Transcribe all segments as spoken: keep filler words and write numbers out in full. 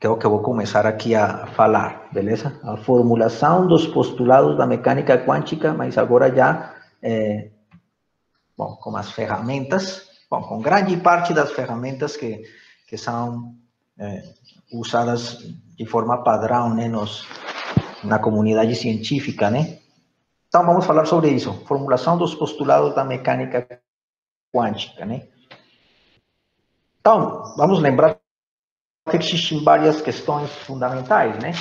Creo que vou começar aqui a falar, beleza? A formulação dos postulados da mecânica quântica, mas agora já é, bom, com as ferramentas, bom, com grande parte das ferramentas que, que são é, usadas de forma padrão, né, nos, na comunidade científica, né? Então, vamos falar sobre isso, formulação dos postulados da mecânica quântica, né? Então, vamos lembrar que existem várias questões fundamentais, né?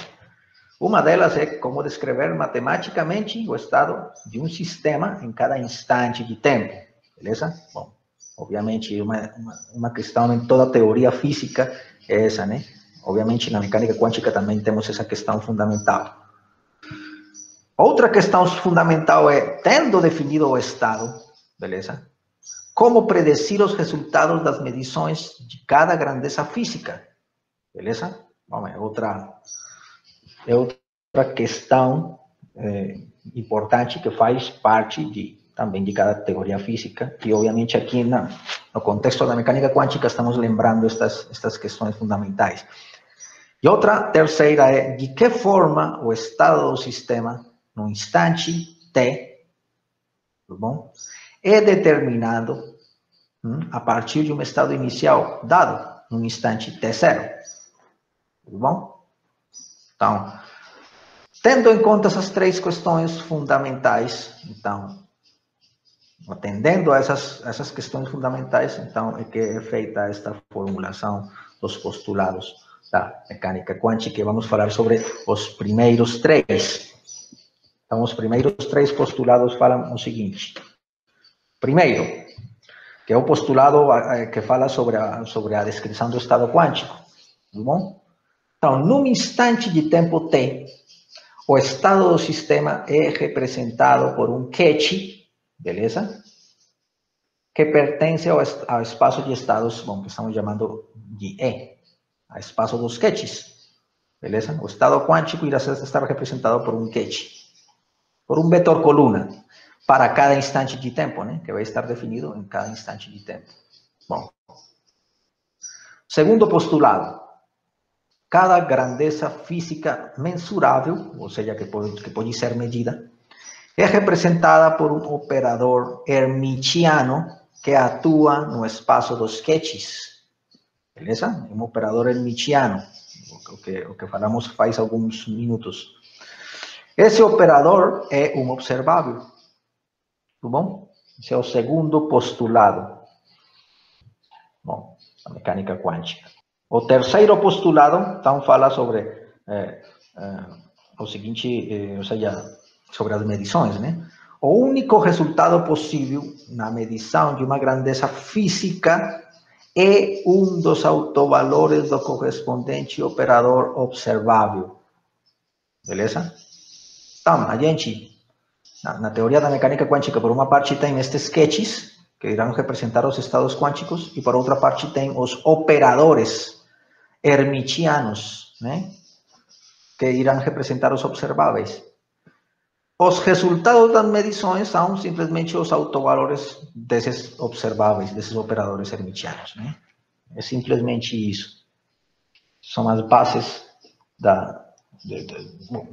Uma delas é como descrever matematicamente o estado de um sistema em cada instante de tempo, beleza? Bom, obviamente, uma, uma, uma questão em toda teoria física é essa, né? Obviamente, na mecânica quântica também temos essa questão fundamental. Outra questão fundamental é, tendo definido o estado, beleza? Como predecir os resultados das medições de cada grandeza física? Beleza? Bom, é outra, é outra questão é, importante que faz parte de, também de cada teoria física. E, obviamente, aqui na, no contexto da mecânica quântica estamos lembrando estas, estas questões fundamentais. E outra terceira é de que forma o estado do sistema no instante T, tá bom? É determinado hum, a partir de um estado inicial dado, no instante T zero. Tudo bom? Então, tendo em conta essas três questões fundamentais, então, atendendo a essas, essas questões fundamentais, então, é que é feita esta formulação dos postulados da mecânica quântica, e vamos falar sobre os primeiros três. Então, os primeiros três postulados falam o seguinte. Primeiro, que é o postulado que fala sobre a, sobre a descrição do estado quântico, tá bom? Então, num instante de tempo T, o estado do sistema é representado por um quete, beleza? Que pertence ao, ao espaço de estados, bom, que estamos chamando de E, ao espaço dos quetes, beleza? O estado quântico irá estar representado por um quete, por um vetor coluna, para cada instante de tempo, né? Que vai estar definido em cada instante de tempo. Bom, segundo postulado, cada grandeza física mensurável, ou seja, que pode, que pode ser medida, é representada por um operador hermitiano que atua no espaço dos quetes, beleza? Um operador hermitiano, o que, o que falamos faz alguns minutos. Esse operador é um observável. Tá bom? Esse é o segundo postulado. Bom, a mecânica quântica. O terceiro postulado, então, fala sobre eh, eh, o seguinte, eh, ou seja, sobre as medições, né? O único resultado possível na medição de uma grandeza física é um dos autovalores do correspondente operador observável. Beleza? Então, a gente... Na teoria da mecânica quântica, por uma parte tem estes quetes, que irão representar os estados quânticos, e por outra parte tem os operadores hermitianos, né? Que irão representar os observáveis. Os resultados das medições são simplesmente os autovalores desses observáveis, desses operadores hermitianos, né? É simplesmente isso. São as bases da...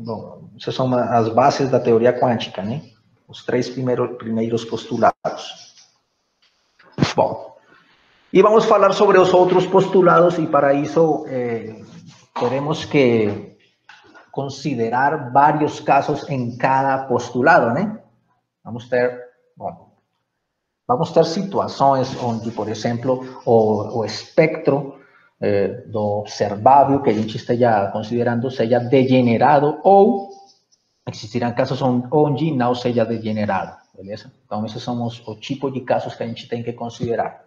Bom, essas são as bases da teoria quântica, né? Os três primeiros, primeiros postulados. Bom, e vamos falar sobre os outros postulados, e para isso eh, teremos que considerar vários casos em cada postulado, né? Vamos ter, bom, vamos ter situações onde, por exemplo, o, o espectro do observável que a gente esteja considerando seja degenerado, ou existirão casos onde não seja degenerado, beleza? Então, esses são os, o tipo de casos que a gente tem que considerar.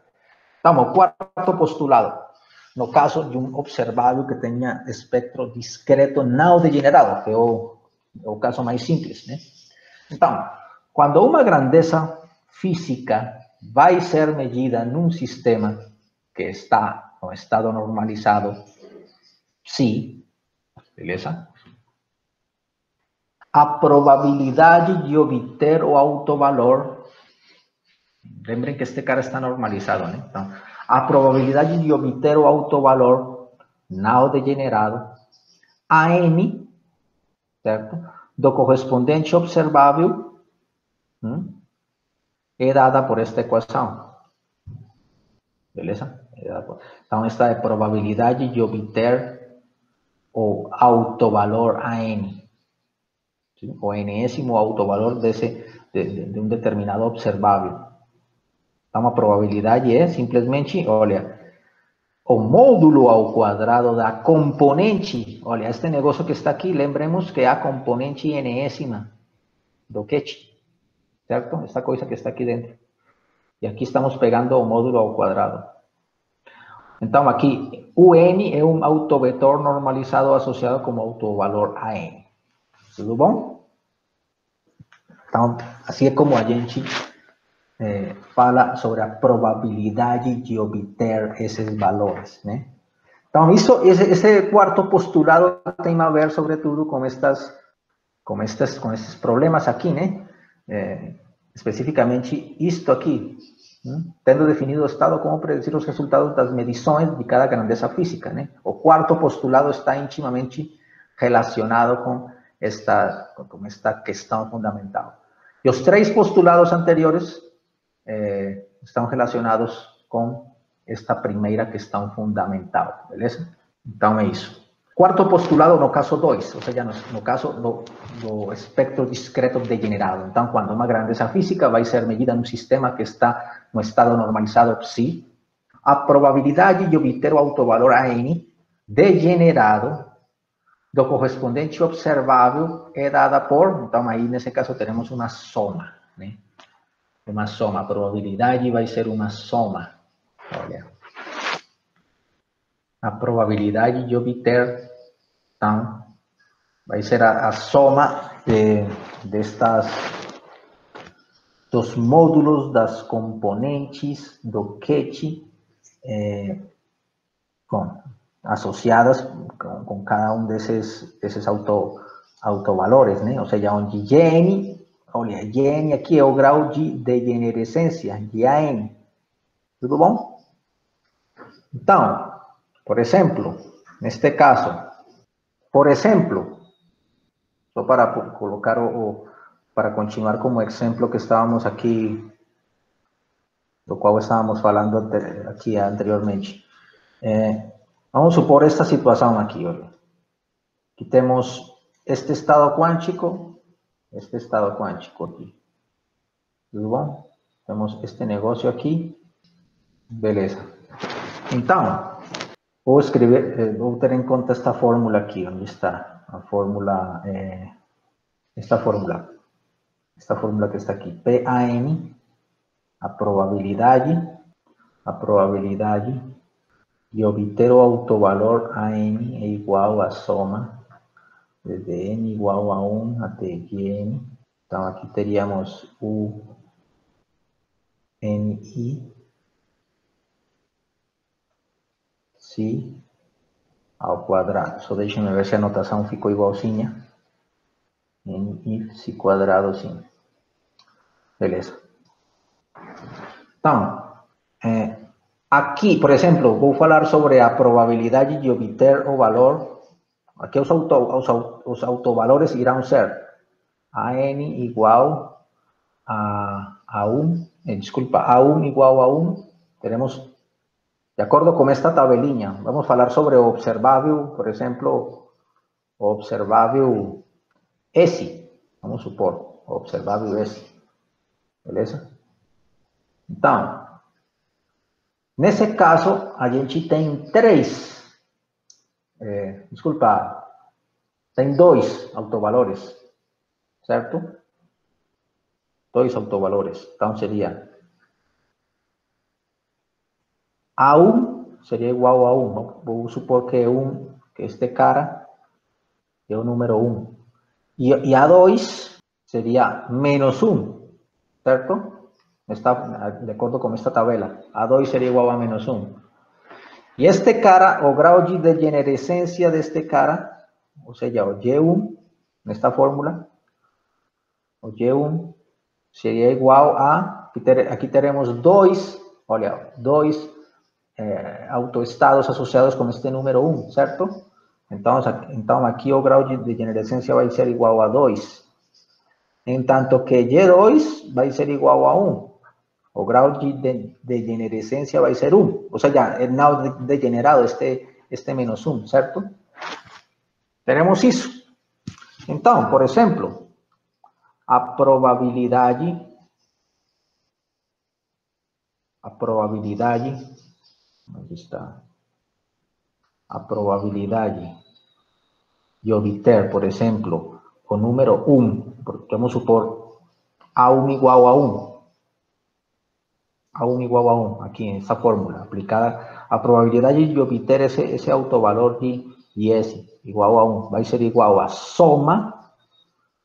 Então, o quarto postulado, no caso de um observável que tenha espectro discreto não degenerado, que é o, é o caso mais simples, né? Então, quando uma grandeza física vai ser medida num sistema que está no estado normalizado, sim, beleza? A probabilidade de obter o autovalor Remembren que este cara está normalizado, ¿no? Então, a probabilidade de obter o autovalor não degenerado a n, certo? Do correspondente observável, hum, é dada por esta equação. Beleza? Então, esta é a probabilidade de obter o autovalor a n, ¿sí? O enésimo autovalor desse, de, de um determinado observável. Então, a probabilidade é simplesmente, olha, o módulo ao quadrado da componente. Olha, este negócio que está aqui, lembremos que é a componente enésima do ket, certo? Essa coisa que está aqui dentro. E aqui estamos pegando o módulo ao quadrado. Então, aqui, o n é um autovetor normalizado associado como autovalor a n. Tudo bom? Então, assim é como a gente... Eh, fala sobre a probabilidade de obter esses valores, né? Então, isso, esse, esse quarto postulado tem a ver, sobretudo, com estas, com estas, com esses problemas aqui, né? Eh, especificamente isto aqui, né? Tendo definido o estado, como predecir os resultados das medições de cada grandeza física, né? O quarto postulado está intimamente relacionado com esta, com esta questão fundamental. E os três postulados anteriores Eh, estão relacionados com esta primeira questão fundamental, beleza? Então é isso. Quarto postulado no caso dois, ou seja, no, no caso do, do espectro discreto degenerado. Então, quando uma grandeza física vai ser medida num sistema que está no estado normalizado psi, a probabilidade de obter o autovalor a n degenerado do correspondente observável é dada por, então aí nesse caso teremos uma soma, né? Uma soma, a probabilidade vai ser uma soma. Olha, a probabilidade de obter, então, vai ser a, a soma de, destas, dos módulos das componentes do ket, eh, com, associadas com, com cada um desses, desses auto, autovalores, né? Ou seja, onde Gn, olha, Gn aqui é o grau de degenerescência, de A N. Tudo bom? Então, por exemplo, neste caso, por exemplo, só para colocar o, para continuar como exemplo que estávamos aqui, do qual estávamos falando aqui anteriormente. É, vamos supor esta situação aqui, olha. Aqui temos este estado quântico, este estado quântico aqui. Tudo bom? Temos este negócio aqui. Beleza. Então, vou escrever, vou ter em conta esta fórmula aqui, onde está a fórmula, eh, esta fórmula, esta fórmula que está aqui, P A N, a probabilidade, a probabilidade de obter o autovalor A N é igual à soma desde n igual a um até Gn. Então, aqui teríamos o Ni si ao quadrado. Só deixem-me ver se a notação ficou igualzinha. Ni si quadrado, sim. Beleza. Então, é, aqui, por exemplo, vou falar sobre a probabilidade de obter o valor. Aqui os, auto, os, os autovalores irão ser A N igual a, a um, eh, desculpa, A um igual a um, teremos, de acordo com esta tabelinha, vamos falar sobre o observável, por exemplo, o observável S, vamos supor, o observável S, beleza? Então, nesse caso, a gente tem três, Eh, desculpa, tem dois autovalores, certo? Dois autovalores. Então, seria A um seria igual a um. Vou supor que, um, que este cara é o número um. E, e A dois seria menos um, certo? Está de acordo com esta tabela. A dois seria igual a menos um. E este cara, o grau de degenerescência deste cara, ou seja, o G um, nesta fórmula, o G um seria igual a Aqui, ter, aqui teremos dois, olha, dois é, autoestados associados com este número um, certo? Então, então aqui o grau de, de generadência vai ser igual a dois. Entanto que Y dois vai ser igual a um. O grau de, de, de generadência vai ser um. Ou seja, é não degenerado este, este menos um, certo? Teremos isso. Então, por exemplo, a probabilidade... A probabilidade... Onde está? A probabilidade de obter, por exemplo, o número um. Vamos supor A um igual a um. A um igual a um, aquí en esta fórmula aplicada, a probabilidad de obtener ese, ese autovalor de I S igual a uno, va a ser igual a soma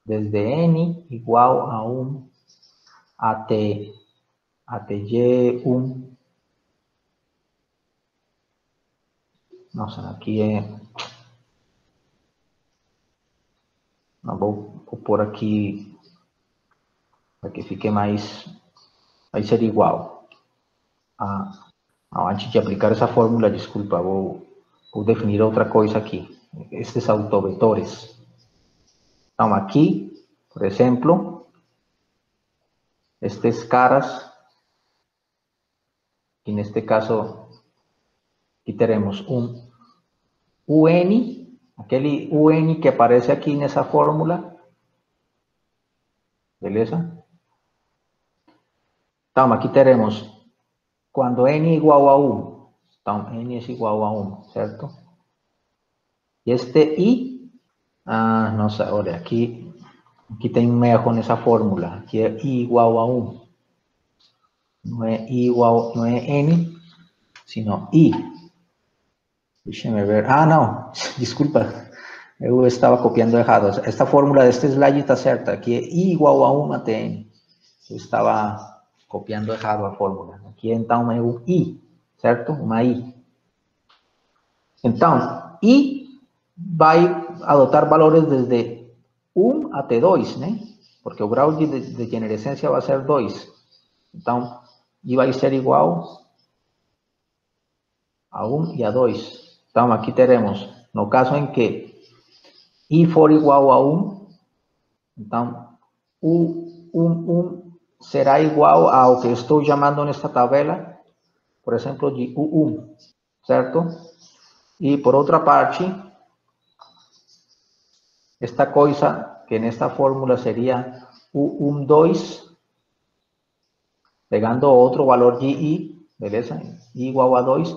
desde N igual a uno até, até Y uno. No sé, aquí es... No, voy por aquí para que fique más... Vai ser igual a... Não, antes de aplicar essa fórmula, desculpa, vou, vou definir outra coisa aqui. Estes autovetores. Então, aqui, por exemplo, estes caras, e neste caso, aqui teremos um U N, aquele U N que aparece aqui nessa fórmula. Beleza? Então, aqui teremos, quando N igual a um, então, N é igual a um, certo? E este I, ah, nossa, olha, aqui, aqui tem um erro nessa fórmula, que é I igual a um. Não é I igual, não é N, sino I. Deixa-me ver, ah, não, desculpa, eu estava copiando errado. Esta fórmula deste slide está certa, que é I igual a um até N. Eu estava... copiando errado a fórmula. Aqui, então, é um I, certo? Uma I. Então, I vai adotar valores desde um até dois, né? Porque o grau de degenerescência vai ser dois. Então, I vai ser igual a um e a dois. Então, aqui teremos, no caso em que I for igual a um, então, U, um, um, será igual ao que estou chamando nesta tabela, por exemplo, de U um, certo? E, por outra parte, esta coisa que nesta fórmula seria U um dois, pegando outro valor de I, beleza? I igual a dois,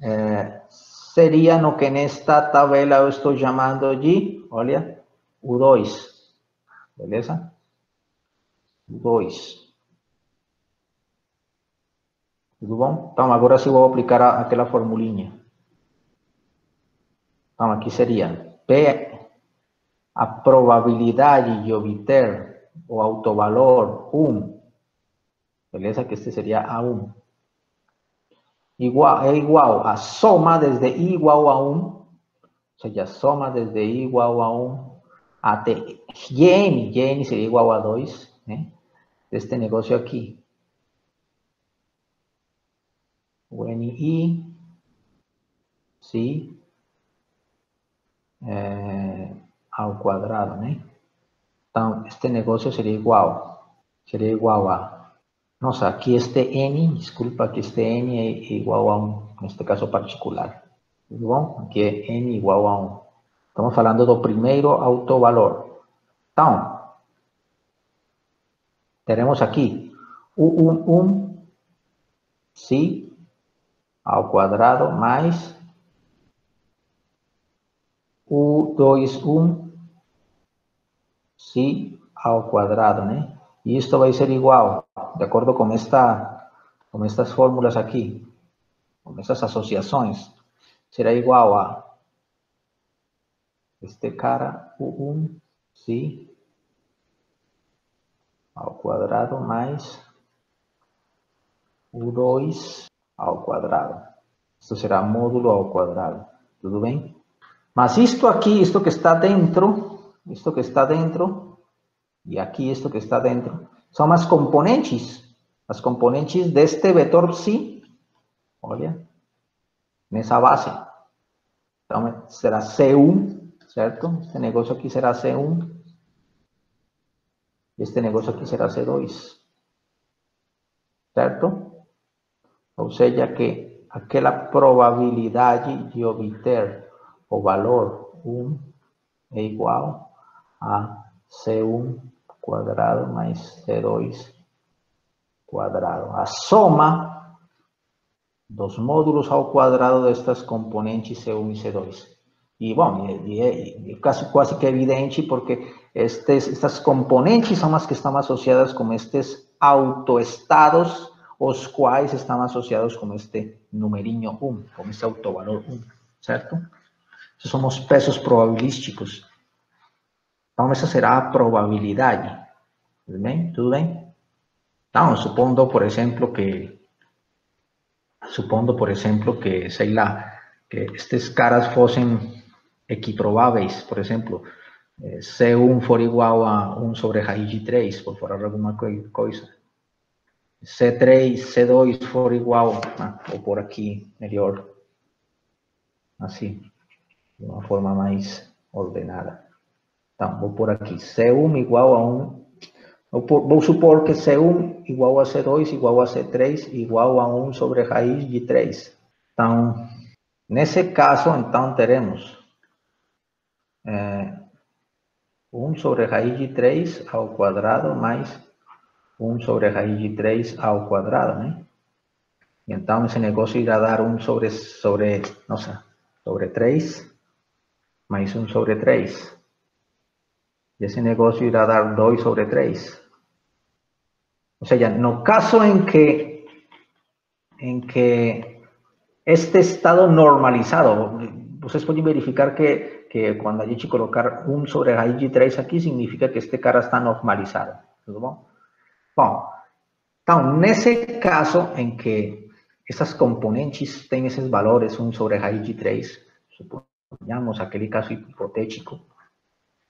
eh, seria no que nesta tabela eu estou chamando de, olha, U dois, beleza? dois. Tudo bom? Então, agora sim vou aplicar a, aquela formulinha. Então, aqui seria P, a probabilidade de obter o autovalor um, beleza? Que este seria A um. Igual, é igual a soma desde I igual a um, ou seja, soma desde I igual a um até Y N, Y N seria igual a dois, né? Este negócio aqui. O N I, sim, é, ao quadrado, né? Então, este negócio seria igual, seria igual a... Nossa, aqui este N, desculpa, que este N é igual a um, neste caso particular. Tudo bom? Aqui é N igual a um. Estamos falando do primeiro autovalor. Então, teremos aqui U um um, sim, ao quadrado, mais U dois um, sim, ao quadrado, né? E isto vai ser igual, de acordo com, esta, com estas fórmulas aqui, com essas associações, será igual a este cara, U um, sim, ao quadrado mais U dois ao quadrado. Isto será módulo ao quadrado. Tudo bem? Mas isto aqui, isto que está dentro, isto que está dentro, e aqui isto que está dentro, são as componentes As componentes deste vetor psi, olha, nessa base. Então, será C um, certo? Este negócio aqui será C um. Este negócio aqui será C dois. Certo? Ou seja, que aquela probabilidade de obter o valor um é igual a C um quadrado mais C dois quadrado. A soma dos módulos ao quadrado destas componentes C um e C dois. E, bom, é, é, é quase, quase que evidente porque estes, estas componentes são as que estão associadas com estes autoestados, os quais estão associados com este numerinho um, com esse autovalor um, certo? Esses são os pesos probabilísticos. Então, essa será a probabilidade. Tudo bem? Tudo bem? Então, supondo, por exemplo, que... Supondo, por exemplo, que, sei lá, que estes caras fossem equiprováveis, por exemplo, C um for igual a um sobre raiz de três, por falar alguma coisa. C três, C dois for igual, ah, vou por aqui melhor, assim, de uma forma mais ordenada. Então, vou por aqui, C um igual a um, vou supor que C um igual a C dois igual a C três igual a um sobre raiz de três. Então, nesse caso, então, teremos é, um sobre raiz de três ao quadrado mais um sobre raiz de três ao quadrado, né? E então, esse negócio irá dar um sobre, sobre, nossa, sobre três mais um sobre três. E esse negócio irá dar dois sobre três. Ou seja, no caso em que... Em que este estado normalizado, ustedes pueden verificar que, que cuando hay que colocar un sobre raíz de três aquí, significa que este cara está normalizado. Bueno, entonces, en ese caso en que esas componentes tienen esos valores, un sobre raíz de três, supongamos aquel caso hipotético,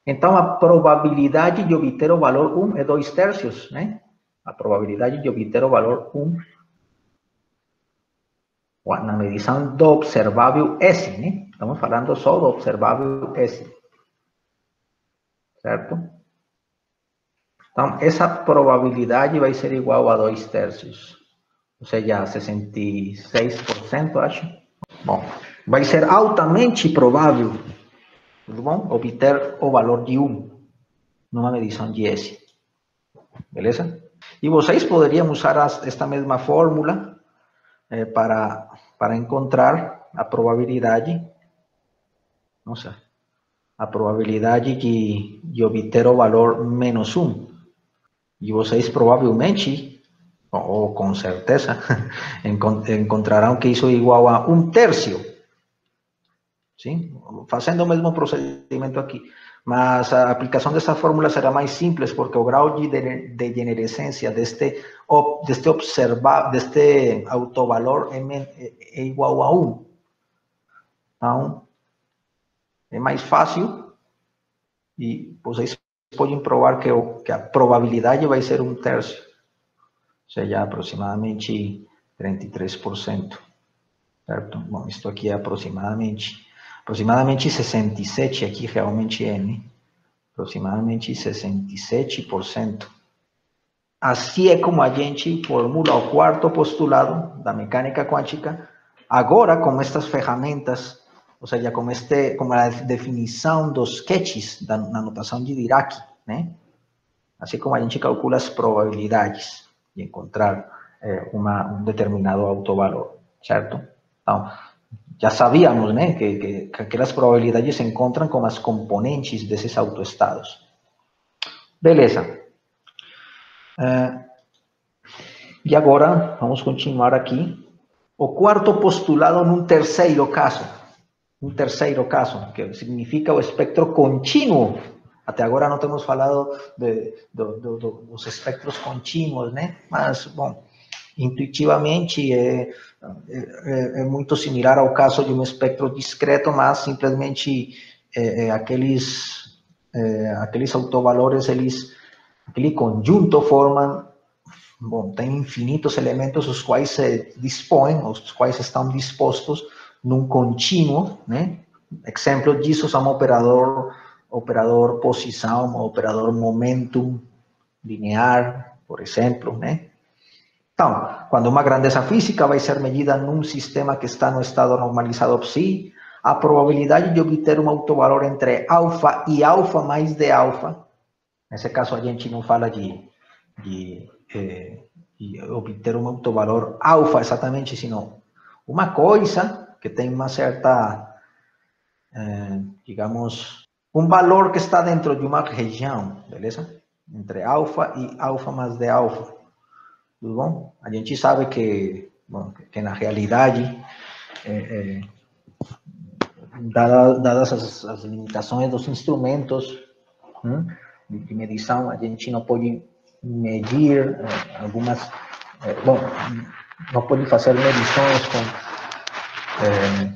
entonces la probabilidad de obtener el valor uno es dois tercios, ¿no? La probabilidad de obtener el valor uno, na medição do observável S, né? Estamos falando só do observável S. Certo? Então, essa probabilidade vai ser igual a dois terços. Ou seja, sessenta e seis por cento, acho. Bom, vai ser altamente provável, tudo bom? Obter o valor de um numa medição de S. Beleza? E vocês poderiam usar esta mesma fórmula Para, para encontrar a probabilidade, nossa, a probabilidade de, de obter o valor menos um. E vocês provavelmente, ou com certeza, encontrarão que isso é igual a um terço. Sim? Fazendo o mesmo procedimento aqui. Mas a aplicação dessa fórmula será mais simples, porque o grau de degenerescência deste, deste, observa, deste autovalor é, é igual a um. Então, é mais fácil e vocês podem provar que, o, que a probabilidade vai ser um terço, ou seja, aproximadamente trinta e três por cento. Certo? Bom, isto aqui é aproximadamente... Aproximadamente sessenta e sete, aqui realmente é, né? Aproximadamente sessenta e sete por cento. Assim é como a gente formula o quarto postulado da mecânica quântica, agora com estas ferramentas, ou seja, com, este, com a definição dos sketches da, na notação de Dirac, né? Assim como a gente calcula as probabilidades de encontrar é, uma, um determinado autovalor, certo? Então, já sabíamos, né, que, que, que aquelas probabilidades se encontram com as componentes desses autoestados. Beleza. É, e agora, vamos continuar aqui. O quarto postulado num terceiro caso. Um terceiro caso, que significa o espectro contínuo. Até agora não temos falado de, do, do, do, dos espectros contínuos, né? Mas, bom, intuitivamente é, é, é muito similar ao caso de um espectro discreto, mas simplesmente é, é, aqueles, é, aqueles autovalores, eles, aquele conjunto formam, bom, tem infinitos elementos os quais se dispõem, os quais estão dispostos num contínuo, né? Exemplo disso são operador, operador posição, operador momentum, linear, por exemplo, né? Então, quando uma grandeza física vai ser medida num sistema que está no estado normalizado psi, a probabilidade de obter um autovalor entre alfa e alfa mais de alfa, nesse caso a gente não fala de, de, eh, de obter um autovalor alfa exatamente, sino uma coisa que tem uma certa, eh, digamos, um valor que está dentro de uma região, beleza? Entre alfa e alfa mais de alfa. Tudo bom? A gente sabe que, bom, que na realidade, é, é, dada, dadas as, as limitações dos instrumentos, hum, de medição, a gente não pode medir é, algumas... É, bom, não pode fazer medições com, é,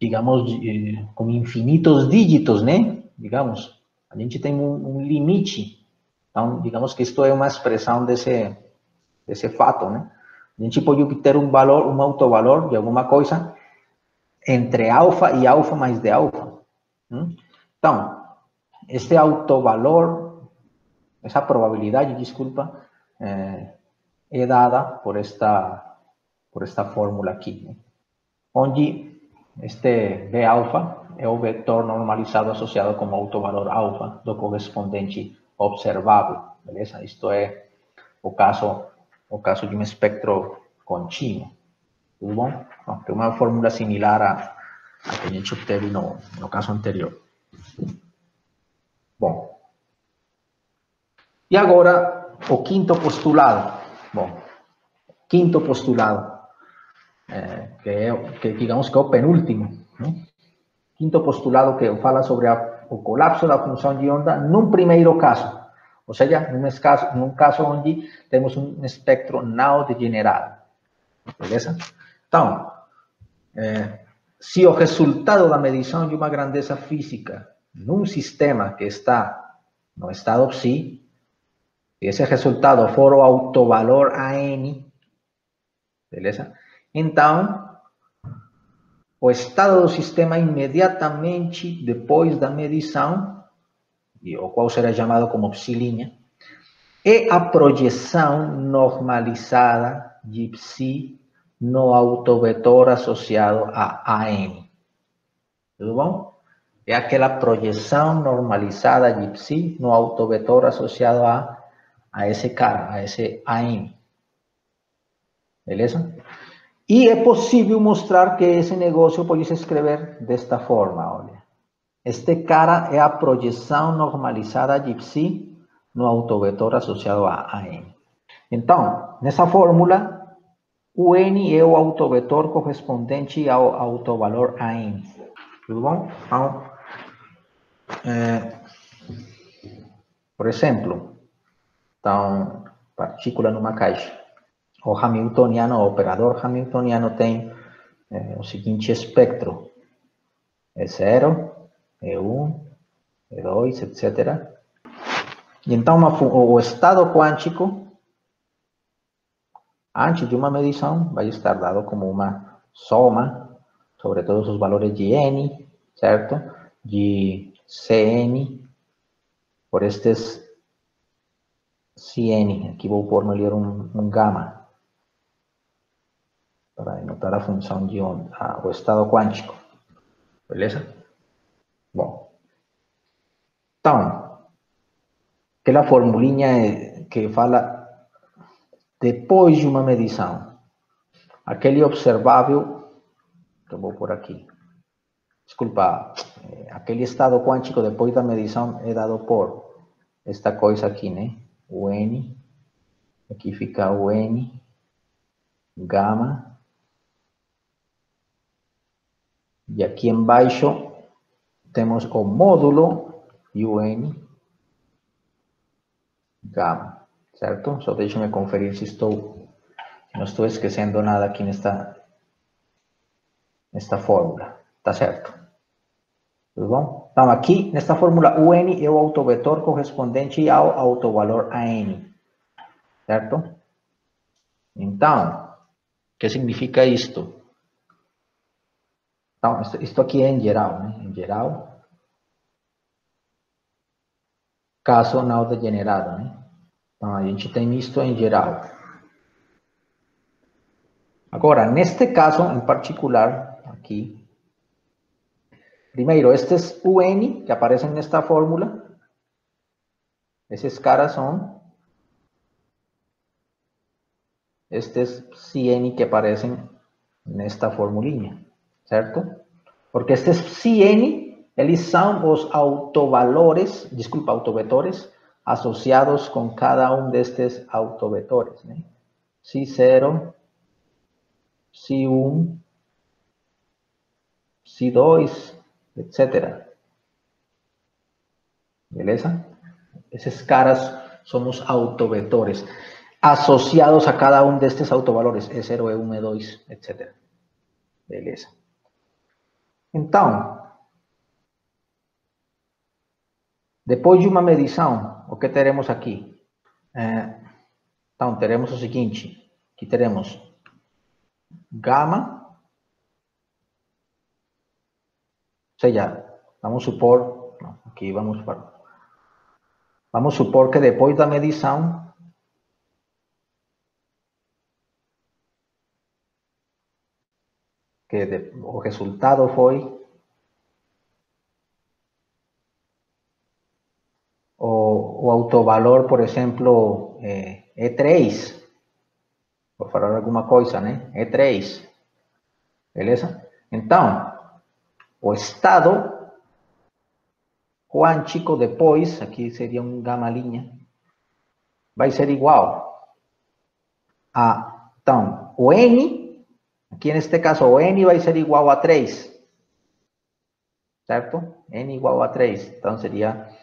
digamos, de, com infinitos dígitos, né? Digamos, a gente tem um, um limite. Então, digamos que isto é uma expressão desse... esse fato, né? A gente pode obter um valor, um autovalor de alguma coisa entre alfa e alfa mais de alfa. Então, este autovalor, essa probabilidade, desculpa, é, é dada por esta, por esta fórmula aqui, né? Onde este V alfa é o vetor normalizado associado com o autovalor alfa do correspondente observável, beleza? Isto é o caso... o caso de um espectro contínuo, tudo bom? Então, tem uma fórmula similar à, à que a gente obteve no, no caso anterior. Bom, e agora o quinto postulado. Bom, quinto postulado, é, que, é, que digamos que é o penúltimo, né? Quinto postulado que fala sobre a, o colapso da função de onda num primeiro caso. Ou seja, num caso, num caso onde temos um espectro não degenerado. Beleza? Então, é, se o resultado da medição de uma grandeza física num sistema que está no estado psi, se esse resultado for o autovalor A N, beleza? Então, o estado do sistema imediatamente depois da medição, o qual será chamado como psi', é a projeção normalizada de psi no autovetor associado a A N. Tudo bom? É aquela projeção normalizada de psi no autovetor associado a, a esse cara, a esse A N. Beleza? E é possível mostrar que esse negócio pode se escrever desta forma, olha. Este cara é a projeção normalizada de psi no autovetor associado a, a N. Então, nessa fórmula, o N é o autovetor correspondente ao autovalor A N. Tudo bom? Então, é, por exemplo, então, partícula numa caixa. O hamiltoniano, o operador hamiltoniano tem é, o seguinte espectro. É zero... E um, E dois, etcétera. E então uma, o estado quântico, antes de uma medição, vai estar dado como uma soma sobre todos os valores de N, certo? De C N, por estes C N. Aqui vou pôr melhor um, um gama, para denotar a função de onda, a, o estado quântico. Beleza? Bom, então, aquela formulinha que fala depois de uma medição, aquele observável, que eu vou por aqui, desculpa, aquele estado quântico depois da medição é dado por esta coisa aqui, né? O N, aqui fica o N, gama, e aqui embaixo temos o módulo e o N gama, certo? Só deixa-me conferir se estou, não estou esquecendo nada aqui nesta, nesta fórmula. Tá certo? Tudo bom? Então, aqui, nesta fórmula, o N é o autovetor correspondente ao autovalor A N. certo? Então, o que significa isto? Então, isto aqui é em geral, né? Em geral, caso não degenerado, né? Então, a gente tem isto em geral. Agora, neste caso em particular, aqui, primeiro, estes U N que aparecem nesta fórmula, esses caras são estes C N que aparecem nesta formulinha, certo? Porque estes C N, eles são os autovalores, desculpa, autovetores, associados com cada um destes autovetores, né? C zero, C um, C dois, etcétera. Beleza? Esses caras são os autovetores associados a cada um destes autovalores, E zero, E um, E dois, etcétera. Beleza. Então, depois de uma medição, o que teremos aqui? Então, teremos o seguinte, que teremos gama, ou seja, vamos supor, aqui vamos para, vamos supor que depois da medição, que de, o resultado foi o, o autovalor, por exemplo, é, E três, vou falar alguma coisa, né? E três, beleza? Então, o estado quântico depois, aqui seria um gama linha, vai ser igual a, então, o N, aqui neste caso, o N vai ser igual a três, certo? N igual a três, então seria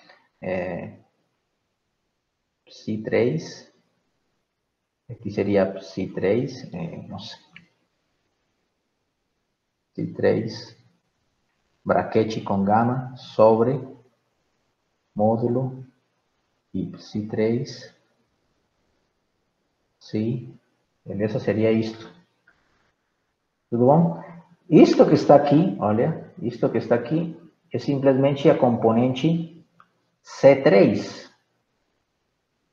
é, C três, aqui seria C três, é, não sei, C três, braquete com gama sobre módulo y C três. Sim, beleza? Seria isto. Tudo bom? Isto que está aqui, olha, isto que está aqui é simplesmente a componente C três.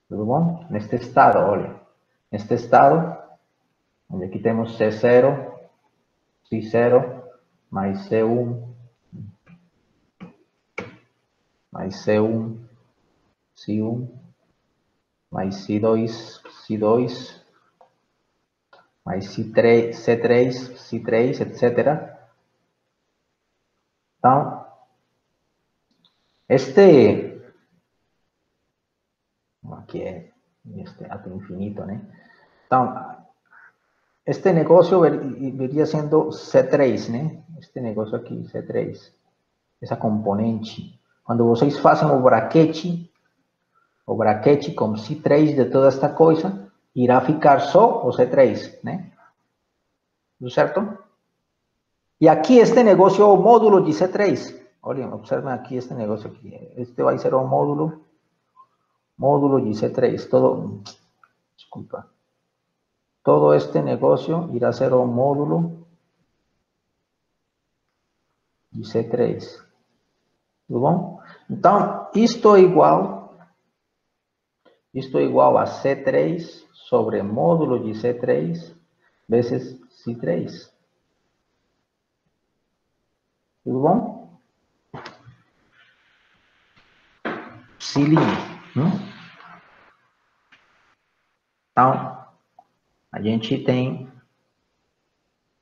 Tudo bom? Neste estado, olha. Neste estado, onde aqui temos C zero, C zero, mais C um, mais C um, C um, mais C dois, C dois, mais C três, C três, C três, etcétera. Então, este, aqui é este até infinito, né? Então, este negócio viria sendo C três, né? Este negócio aqui, C três, essa componente. Quando vocês fazem o braquete, o braquete com C três de toda esta coisa, irá ficar só o C três, né? Tudo certo? E aqui este negócio é o módulo de C três. Olhem, observem aqui este negócio aqui. Este vai ser o módulo, módulo de C três. Todo, desculpa. Todo este negócio irá ser o módulo de C três. Tudo bom? Então, isto é igual, isto é igual a C três sobre módulo de C três vezes C três. Tudo bom? Psi'. Então, a gente tem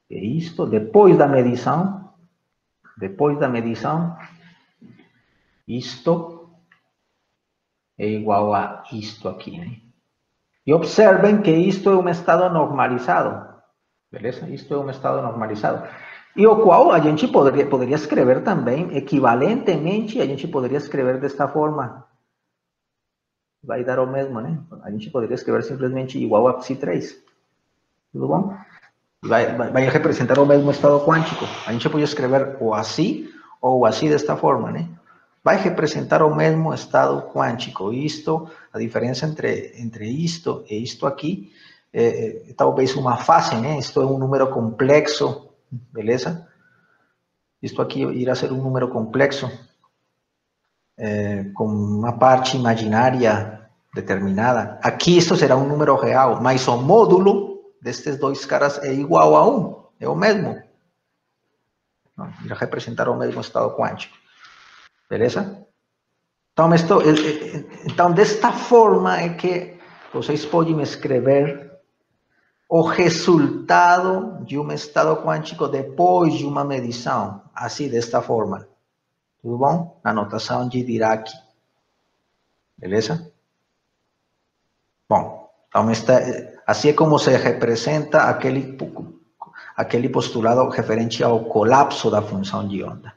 isto depois da medição, depois da medição, isto é igual a isto aqui, né? E observem que isto é um estado normalizado, beleza? Isto é um estado normalizado. E o qual a gente poderia, poderia escrever também, equivalentemente, a gente poderia escrever desta forma. Vai dar o mesmo, né? A gente poderia escrever simplesmente igual a C três. Tudo bom? Vai, vai, vai representar o mesmo estado quântico. A gente pode escrever ou assim, ou assim desta forma, né? vai representar o mesmo estado quântico. Isto, a diferença entre, entre isto e isto aqui, é, é talvez uma fase, né? Isto é um número complexo, beleza? Isto aqui irá ser um número complexo, é, com uma parte imaginária determinada. Aqui isto será um número real, mas o módulo destes dois caras é igual a um, é o mesmo. Não, irá representar o mesmo estado quântico. Beleza? Então, estou, então, desta forma é que vocês podem escrever o resultado de um estado quântico depois de uma medição. Assim, desta forma. Tudo bom? Na notação de Dirac. Beleza? Bom, então, esta, assim é como se representa aquele, aquele postulado referente ao colapso da função de onda.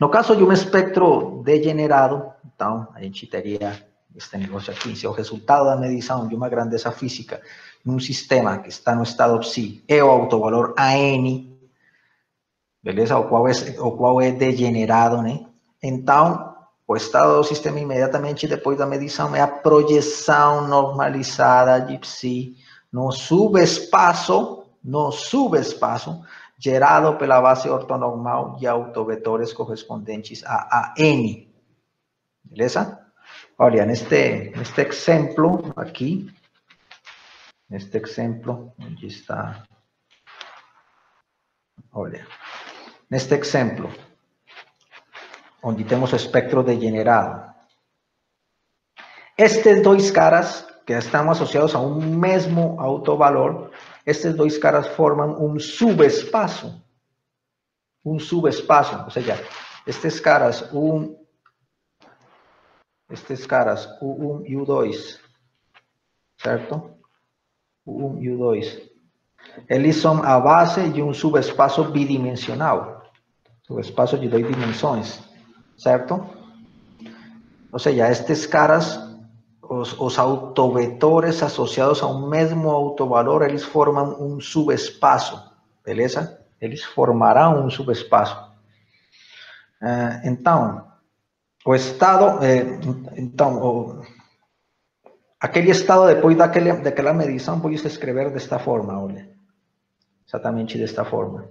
No caso de um espectro degenerado, então, a gente teria este negócio aqui. Se o resultado da medição de uma grandeza física num sistema que está no estado psi é o autovalor A N, beleza? O qual é, o qual é degenerado, né? Então, o estado do sistema imediatamente depois da medição é a projeção normalizada de psi no subespaço, no subespaço, gerado pela base ortonormal de autovetores correspondentes a A N. Beleza? Olha, neste, neste exemplo aqui, neste exemplo, onde está? Olha, neste exemplo, onde temos o espectro degenerado, estes dois caras que estão associados a um mesmo autovalor, estes dois caras formam um subespaço. Um subespaço, ou seja, estes caras U um, estes caras U um e U dois, certo? U um e U dois. Eles são a base de um subespaço bidimensional, subespaço de duas dimensões, certo? Ou seja, estes caras, Os, os autovetores associados a um mesmo autovalor, eles formam um subespaço, beleza? Eles formarão um subespaço. Uh, então, o estado, eh, então, o, aquele estado depois daquele, daquela medição, pode se escrever desta forma, olha. Exatamente desta forma.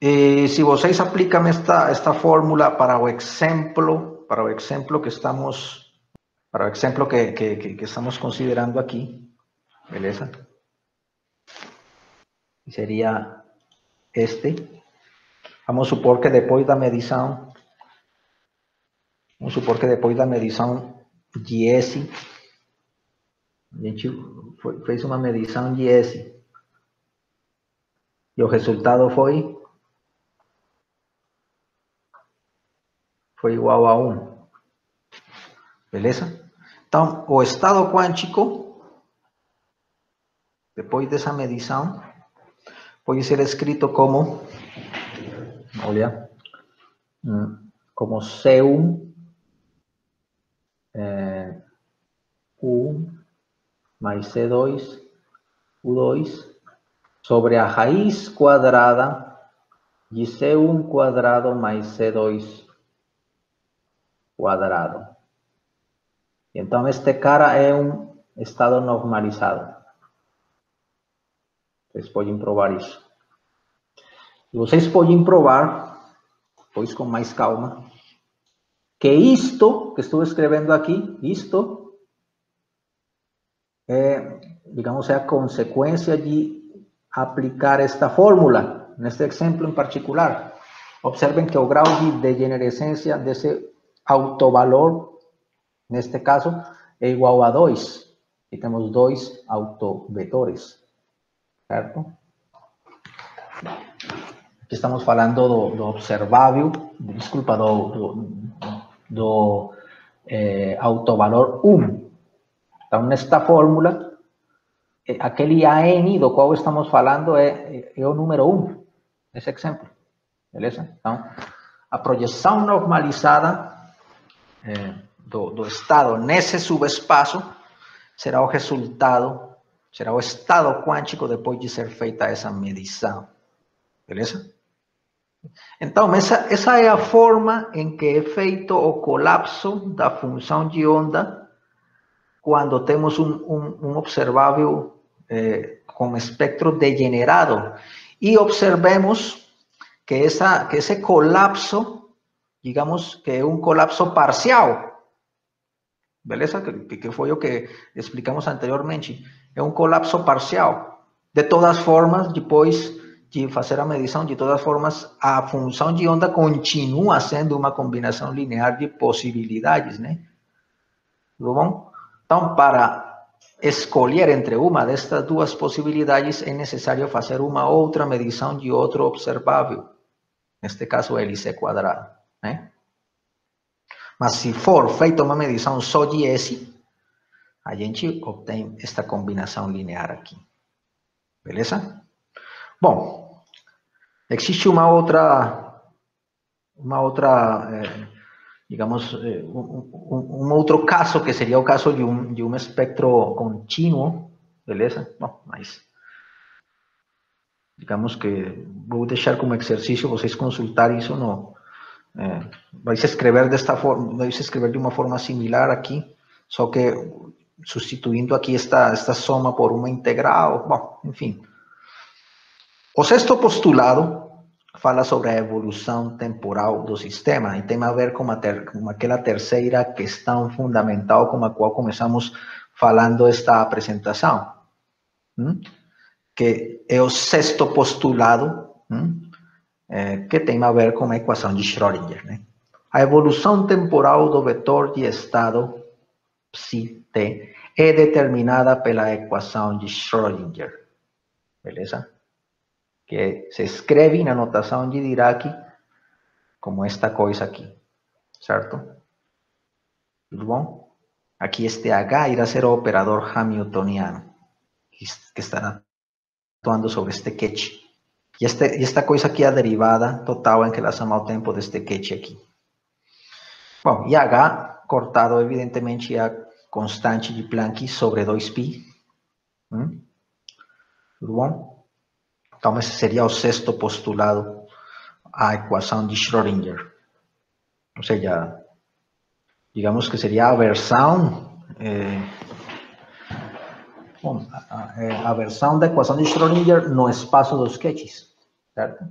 E se vocês aplicam esta, esta fórmula para o exemplo, para o exemplo que estamos... Para o exemplo que, que, que estamos considerando aqui, beleza? Seria este. Vamos supor que depois da medição, vamos supor que depois da medição Giese, a gente fez uma medição Giese e o resultado foi, foi igual a um. Beleza? Então, o estado quântico, depois dessa medição, pode ser escrito como, olha, como C um, é, U um mais C dois, U dois, sobre a raiz quadrada de C um quadrado mais C dois quadrado. Então, este cara é um estado normalizado. Vocês podem provar isso. E vocês podem provar, pois com mais calma, que isto que estou escrevendo aqui, isto, é, digamos, é a consequência de aplicar esta fórmula, neste exemplo em particular. Observem que o grau de degenerescência desse autovalor, neste caso, é igual a dois. E temos dois autovetores, certo? Aqui estamos falando do, do observável, desculpa, do, do, do eh, autovalor um. Então, nesta fórmula, aquele A N do qual estamos falando é, é o número um, nesse exemplo. Beleza? Então, a projeção normalizada... Eh, Do, do estado nesse subespaço será o resultado, será o estado quântico depois de ser feita essa medição. Beleza? Então, essa, essa é a forma em que é feito o colapso da função de onda quando temos um, um, um observável eh, com espectro degenerado. E observemos que, essa, que esse colapso, digamos que é um colapso parcial. Beleza? Que, que foi o que explicamos anteriormente. É um colapso parcial. De todas formas, depois de fazer a medição, de todas formas, a função de onda continua sendo uma combinação linear de possibilidades, né? Tudo bom? Então, para escolher entre uma destas duas possibilidades, é necessário fazer uma outra medição de outro observável. Neste caso, hélice quadrada, né? Mas se for feita uma medição só de S, a gente obtém esta combinação linear aqui. Beleza? Bom, existe uma outra, uma outra eh, digamos, eh, um, um, um outro caso, que seria o caso de um, de um espectro contínuo, beleza? Bom, mas, digamos que vou deixar como exercício vocês consultarem isso. Não, eh, vais escrever desta forma, vais escrever de uma forma similar aqui, só que substituindo aqui esta, esta soma por uma integral, bom, enfim. O sexto postulado fala sobre a evolução temporal do sistema e tem a ver com, a ter, com aquela terceira questão fundamental com a qual começamos falando esta apresentação, hein? Que é o sexto postulado, é, que tem a ver com a equação de Schrödinger, né? A evolução temporal do vetor de estado psi-t é determinada pela equação de Schrödinger, beleza? Que se escreve na notação de Dirac como esta coisa aqui, certo? Tudo bom? Aqui este H irá ser o operador hamiltoniano, que estará atuando sobre este quete. E, este, e esta coisa aqui é a derivada total em relação ao tempo deste quete aqui. Bom, e H cortado, evidentemente, é a constante de Planck sobre dois π. Hum? Tudo bom? Então, esse seria o sexto postulado, a equação de Schrödinger. Ou seja, digamos que seria a versão, eh, bom, a, a, a versão da equação de Schrödinger no espaço dos quetes, certo?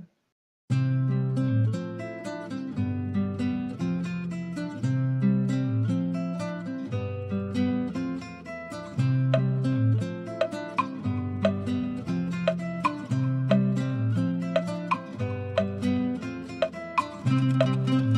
Thank you.